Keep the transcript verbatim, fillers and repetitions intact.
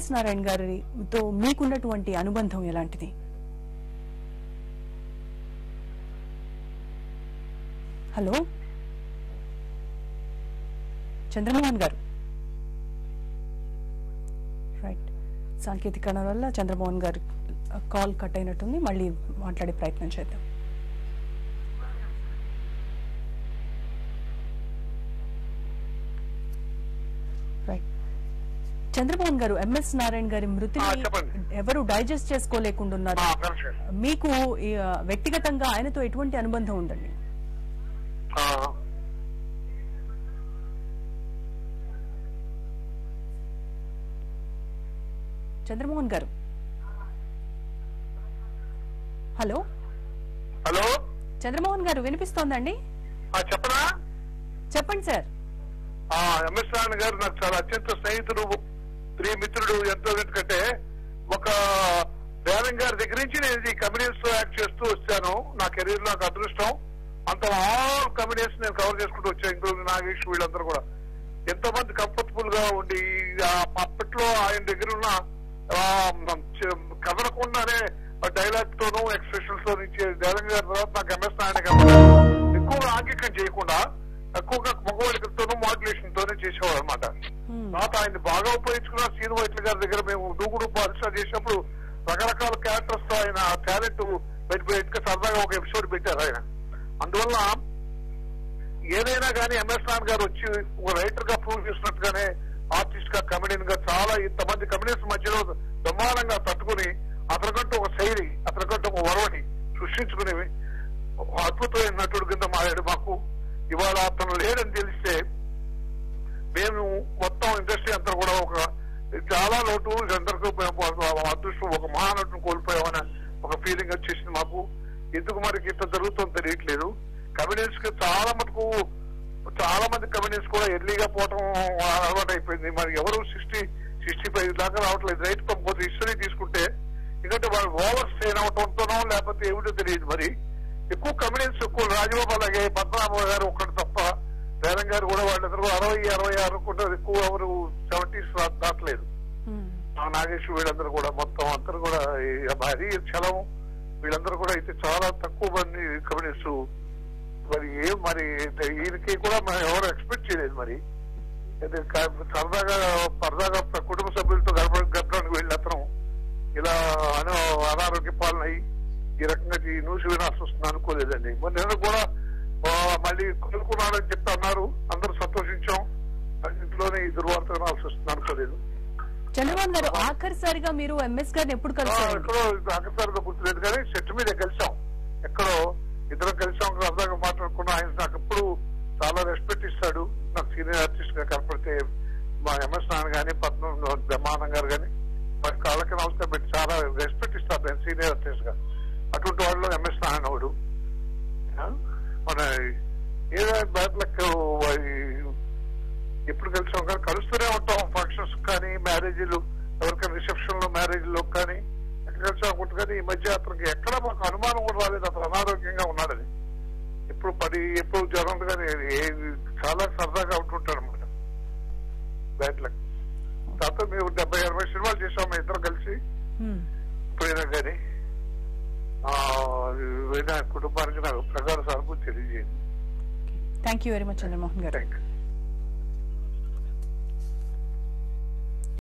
M S Narayana గారితో మీకున్నటువంటి అనుబంధం ఎలాంటిది? హలో చంద్రమోహన్ గారు. రైట్, సాంకేతికత వల్ల చంద్రమోహన్ గారు కాల్ కట్ అయినట్టుంది. మళ్ళీ మాట్లాడే ప్రయత్నం చేద్దాం. చంద్రమోహన్ గారు, ఎం ఎస్ నారాయణ గారి మృతిని ఎవరు డైజెస్ట్ చేసుకోలేకుండున్నారు. మీకు వ్యక్తిగతంగా ఆయనతో ఎటువంటి అనుబంధం ఉందండి? చంద్రమోహన్ గారు, హలో హలో చంద్రమోహన్ గారు వినిపిస్తోందండి? చెప్పనా, చెప్పండి సార్. ఎం ఎస్ నారాయణ గారు నాకు చాలా అత్యంత స్నేహితుడు, ప్రియ మిత్రుడు. ఎంతో ఎందుకంటే ఒక నారాయణ గారి దగ్గర నుంచి నేను ఈ కమ్యూనిస్ట్ యాక్ట్ చేస్తూ వచ్చాను. నా కెరీర్ నాకు అదృష్టం, అంత ఆల్ కమ్యూనిస్ట్ నేను కవర్ చేసుకుంటూ వచ్చాను, ఇంక్లూడింగ్ నాగేష్ వీళ్ళందరూ కూడా. ఎంతో మంది కంఫర్టబుల్ గా ఉండి అప్పట్లో ఆయన దగ్గర ఉన్న కదలకుండానే డైలాగ్ తోనూ ఎక్స్ప్రెషన్స్ తోనూ ఇచ్చే నారాయణ గారి తర్వాత నాకు ఎం ఎస్ నారాయణ గారు ఎక్కువగా ఆంగికం చేయకుండా ఎక్కువగా మగవాళ్ళతోనూ మాడ్యులేషన్ తోనే చేసేవారు అనమాట. తర్వాత ఆయన బాగా ఉపయోగించుకున్న సీను వైట్ల గారి దగ్గర మేము దూకుడు పరిశ్రమ చేసినప్పుడు రకరకాల క్యారెక్టర్స్ తో ఆయన టాలెంట్ బయటపడేట్టుగా సరదాగా ఒక ఎపిసోడ్ పెట్టారు ఆయన. అందువల్ల ఏదైనా కానీ ఎం ఎస్ నారాయణ గారు వచ్చి ఒక రైటర్ గా ప్రూవ్ చేసినట్టుగానే ఆర్టిస్ట్ గా, కమెడియన్ గా చాలా ఇంతమంది కమెడియన్స్ మధ్యలో బ్రహ్మాండంగా తట్టుకుని అతనికంటూ ఒక శైలి, అతనికంటూ ఒక వరవని సృష్టించుకునేవి అద్భుతమైన నటుడు కింద మారాడు. మాకు ఇవాళ అతను లేడని తెలిస్తే మేము మొత్తం ఇండస్ట్రీ అంతా కూడా ఒక చాలా లోటు, అందరికీ అదృష్టం, ఒక మహానటును కోల్పోయామని ఒక ఫీలింగ్ వచ్చేసింది మాకు. ఎందుకు మనకి ఇంత జరుగుతుందో తెలియట్లేదు. కమ్యూనియన్స్ కి చాలా మటుకు చాలా మంది కమ్యూనియన్స్ కూడా ఎర్లీగా పోవటం అలవాటు అయిపోయింది. మరి ఎవరు సిక్స్టీ సిక్స్టీ ఫైవ్ దాకా రావట్లేదు. రైతు పంపొద్దు హిస్టరీ తీసుకుంటే ఎందుకంటే వాళ్ళు ఓవర్ స్ట్రెయిన్ అవటంతోనో లేకపోతే ఏమిటో తెలియదు. మరి ఎక్కువ కమ్యూనియన్స్ ఎక్కువ రాజబాబు అలాగే పద్మనాభ గారు ఒక్కడు తప్ప వేలం గారు కూడా వాళ్ళందరూ అరవై అరవై ఆరు కూడా ఎక్కువ ఎవరు సెవెంటీస్ దాటలేదు. నాగేష్ వీళ్ళందరూ కూడా మొత్తం అందరూ కూడా హరి చలం వీళ్ళందరూ కూడా అయితే చాలా తక్కువ మంది కమ్యూనిస్ట్. మరి ఏం మరి ఈయనకి కూడా మనం ఎవరు ఎక్స్పెక్ట్ చేయలేదు. మరి సరదాగా సరదాగా కుటుంబ సభ్యులతో గడప గడపడానికి వెళ్ళిన అతను ఇలా అనో అనారోగ్య పాలనై ఈ రకంగా ఈ న్యూస్ వినాల్సి వస్తుంది అనుకోలేదండి. మరి నేను కూడా మళ్ళీ కొనుక్కున్నాడని చెప్పి అన్నారు, అందరూ సంతోషించాం. ఇంట్లోనే ఈ దుర్వార్త వినాల్సి వస్తుంది అనుకోలేదు. చంద్రబాబు గారు, ఆఖరిసారిగా మీరు ఎం ఎస్ గారిని ఎప్పుడు కలిసారు? ఎక్కడో ఆఖరిసారిగా గుర్తులేదు కానీ చెట్టు మీద కలిసాం, ఎక్కడో ఇద్దరం కలిసాం, అర్థంగా మాట్లాడుకున్నా. ఆయన నాకు ఎప్పుడు చాలా రెస్పెక్ట్ ఇస్తాడు. నాకు సీనియర్ ఆర్టిస్ట్ గా కనపడితే మా ఎం ఎస్ నారాయణ గానీ పద్మనాభ బ్రహ్మానంద గారు కానీ వారి కాళ్ళకి నమస్కారం పెట్టి చాలా రెస్పెక్ట్ ఇస్తాను నేను సీనియర్ ఆర్టిస్ట్ గా. అటువంటి వాళ్ళు ఎం ఎస్ నారాయణ వాడు మన ఏదో బ్యాట్లకు ఎప్పుడు కలిసాం కానీ కలుస్తూనే ఉంటాం. ఫంక్షన్స్ కానీ మ్యారేజీలు ఎవరికైనా రిసెప్షన్ లో మ్యారేజ్లో కానీ ఎక్కడ కలిసాం అనుకుంటు. కానీ ఈ మధ్య అతనికి ఎక్కడ మాకు అనుమానం కూడా రాలేదు అతను అనారోగ్యంగా ఉన్నాడని. ఎప్పుడు పడి ఎప్పుడు జ్వరం కానీ చాలా సరదాగా ఉంటుంటాడు అనమాట. బ్యాట్లకు తర్వాత మేము డెబ్బై అరవై సినిమాలు చేసాం మేము ఇద్దరం కలిసి. ఎప్పుడైనా కానీ కుటుంబానికి నాకు ప్రకారం సార్ తెలియజేయండి. Thank you very much Chandramohan గారు.